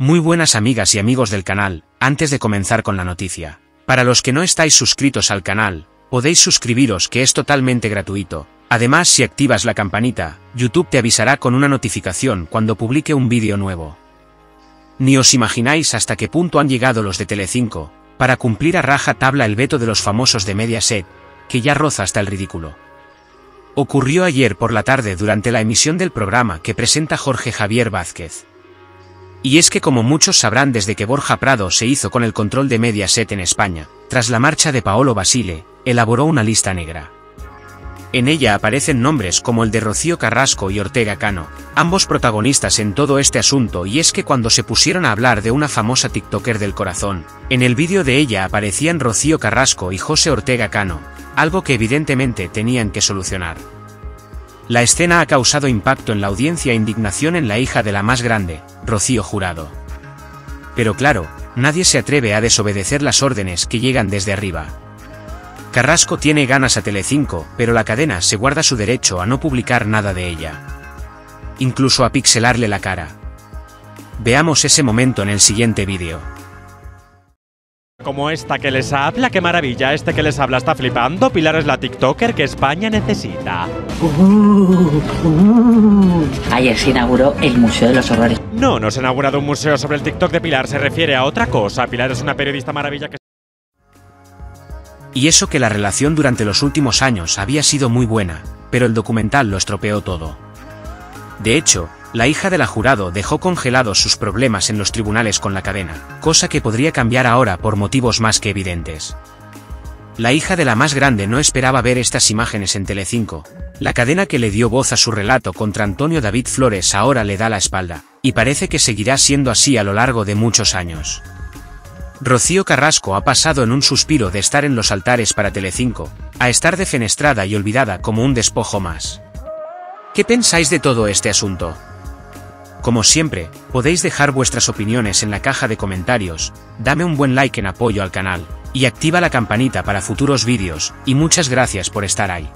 Muy buenas amigas y amigos del canal, antes de comenzar con la noticia, para los que no estáis suscritos al canal, podéis suscribiros que es totalmente gratuito. Además, si activas la campanita, YouTube te avisará con una notificación cuando publique un vídeo nuevo. Ni os imagináis hasta qué punto han llegado los de Telecinco, para cumplir a raja tabla el veto de los famosos de Mediaset, que ya roza hasta el ridículo. Ocurrió ayer por la tarde durante la emisión del programa que presenta Jorge Javier Vázquez. Y es que, como muchos sabrán, desde que Borja Prado se hizo con el control de Mediaset en España, tras la marcha de Paolo Vasile, elaboró una lista negra. En ella aparecen nombres como el de Rocío Carrasco y Ortega Cano, ambos protagonistas en todo este asunto, y es que cuando se pusieron a hablar de una famosa tiktoker del corazón, en el vídeo de ella aparecían Rocío Carrasco y José Ortega Cano, algo que evidentemente tenían que solucionar. La escena ha causado impacto en la audiencia e indignación en la hija de la más grande, Rocío Jurado. Pero claro, nadie se atreve a desobedecer las órdenes que llegan desde arriba. Carrasco tiene ganas a Telecinco, pero la cadena se guarda su derecho a no publicar nada de ella. Incluso a pixelarle la cara. Veamos ese momento en el siguiente vídeo. Como esta que les habla, qué maravilla, este que les habla está flipando. Pilar es la tiktoker que España necesita. Ayer se inauguró el Museo de los Horrores. No, no se ha inaugurado un museo sobre el TikTok de Pilar, se refiere a otra cosa. Pilar es una periodista maravilla que... Y eso que la relación durante los últimos años había sido muy buena, pero el documental lo estropeó todo. De hecho, la hija de la Jurado dejó congelados sus problemas en los tribunales con la cadena, cosa que podría cambiar ahora por motivos más que evidentes. La hija de la más grande no esperaba ver estas imágenes en Telecinco. La cadena que le dio voz a su relato contra Antonio David Flores ahora le da la espalda, y parece que seguirá siendo así a lo largo de muchos años. Rocío Carrasco ha pasado en un suspiro de estar en los altares para Telecinco, a estar defenestrada y olvidada como un despojo más. ¿Qué pensáis de todo este asunto? Como siempre, podéis dejar vuestras opiniones en la caja de comentarios, dame un buen like en apoyo al canal, y activa la campanita para futuros vídeos, y muchas gracias por estar ahí.